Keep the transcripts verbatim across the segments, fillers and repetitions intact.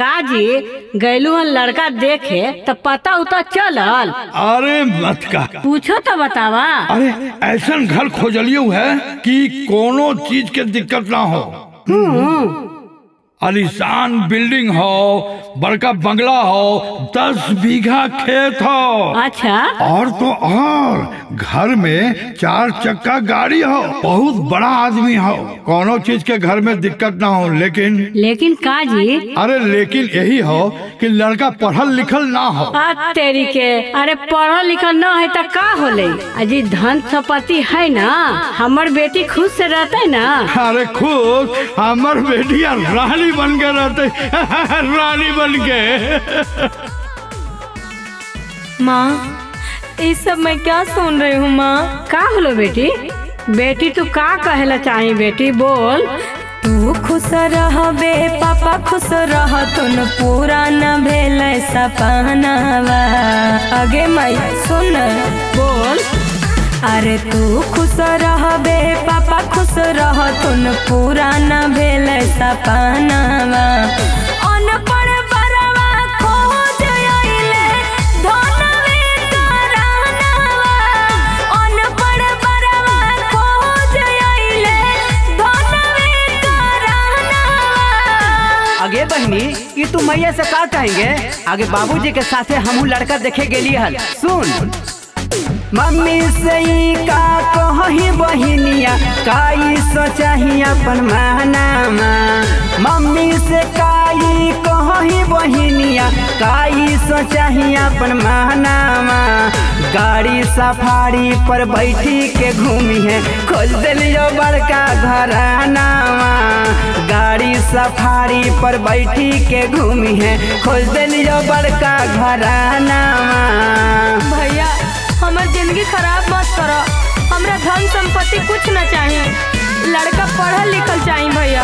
काजी गैलू हन लड़का देखे तो पता उता चलल। अरे मत का पूछो तो बतावा। अरे ऐसा घर खोजलियो है कि कोनो चीज के दिक्कत ना हो। आलीशान बिल्डिंग हो, बड़का बंगला हो, दस बीघा खेत हो। अच्छा। और तो और घर में चार चक्का गाड़ी हो, बहुत बड़ा आदमी हो, कोनो चीज के घर में दिक्कत ना हो। लेकिन लेकिन काजी। अरे लेकिन यही हो कि लड़का पढ़ल लिखल ना हो। तेरी के अरे पढ़ल लिखल ना है तो का होले? अजी धन संपत्ति है ना, हमार बेटी खुश से रहता है ना। अरे खुश हमार बेटी रानी बन के रहते, रानी बन के। माँ ये सब मैं क्या सुन रही हूँ माँ? का होलो बेटी? बेटी तू का कहला चाही बेटी बोल? तू खुश रहबे पापा खुश रहतुन, पूरा न भेल सपनावा। आगे माई सुन बोल। अरे तू खुश रहबे पापा खुश रहतुन, पूरा न भेल सपनावा। अनपढ़ बरवा खोज आइले धनवे तरानवा। अनपढ़ बरवा खोज आइले धनवे तरानवा। आगे बहनी ये तू मैया से का कहेंगे? आगे बाबूजी के साथे हमू लड़का देखे गेली हल। सुन मम्मी से का कही बहिनिया, काई सोचाही अपन महनामा। मम्मी से काई कही बहिनिया, काई सोचाही अपन महनामा। गाड़ी सफारी पर बैठी के घूमी है, खोल दिलियो बड़का घरानामा। गाड़ी सफारी पर बैठी के घूमी है, खोल दिलियो बड़का घरानामा। भैया हमार जिंदगी खराब मत करो, हमरा धन संपत्ति कुछ न चाहिए, लड़का पढ़ल लिखल चाहिए भैया।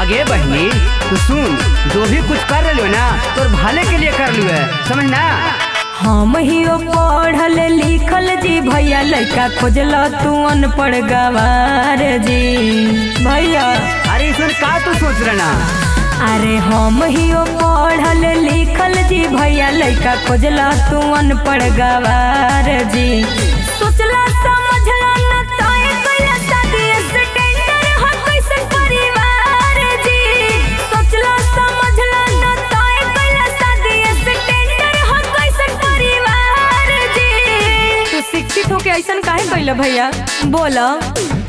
आगे बहनी तू सुन, जो भी कुछ कर रही हो ना तो भले के लिए कर लियो है, समझ ना। हम ही ओ पढ़ल लिखल जी भैया, लड़का खोजला तू अनपढ़ गवार जी भैया। अरे सर का तू सोच रहा ना? अरे हम ही ओ पढ़ल लिखल जी भैया, लड़का खोजला तू अनपढ़ गवार जी। सोचला समझला न तोए कइला शादी स्टैंडर हो कैसन परिवार जी। सोचला समझला न तोए कइला शादी स्टैंडर हो कैसन परिवार जी। तू शिक्षित होके ऐसन काहे कइला भैया बोला?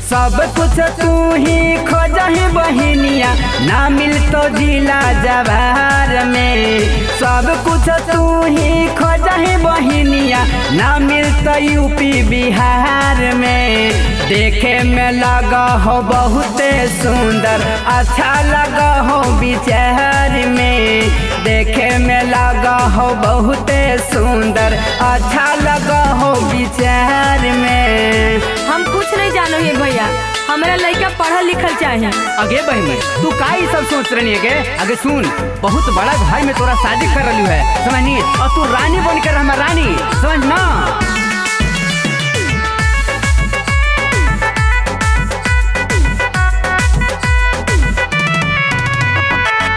सब कुछ तू ही खोजही बहिनिया, ना मिलतो जिला जवार में। सब कुछ तू ही खोजही बहिनिया, ना मिलतो यूपी बिहार में। देखे में लगा हो बहुते सुंदर, अच्छा लगा हो विचार में। देखे में लगा हो बहुते सुंदर, अच्छा लगा हो विचार में। हम कुछ नहीं जानो ये भैया, हमारा लड़का पढ़ा लिखल चाहिए। आगे बहनी तू का ही सब सोच रही है? आगे सुन, बहुत बड़ा घर में तोरा शादी कर रही है, समझ नी? और तू रानी बनकर हमारा रानी, समझ ना।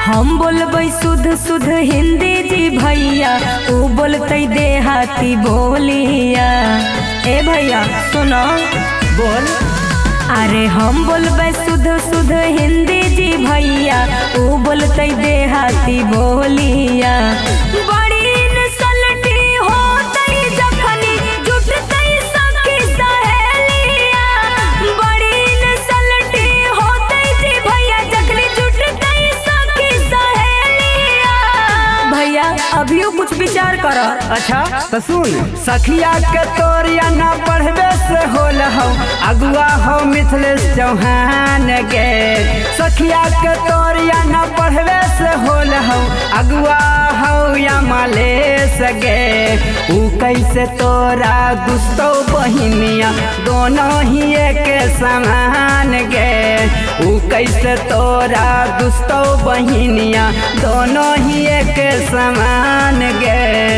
हम बोलबई शुद्ध शुद्ध हिंदी जी भैया, ऊ बोलतई देहाती बोलिया। ए भैया सुनो बोल। अरे हम बोलबई शुद्ध शुद्ध हिंदी जी भैया, ऊ बोलतई देहाती बोलिया। अभी कुछ विचार करो। अच्छा तो सुन, सखिया के तोरिया ना पढ़वे से होला हो, अगुआ हो मिथलेश चौहान के। सखिया के तोरिया ना पढ़वे से होला हो, अगुआ हो या मालेश के। ऊ कैसे तोरा गुस्तो बहिनिया, दोनों ही एक समान गे। ऊ कैसे तोरा गुस्तो बहिनिया, दोनों ही एक समान गे।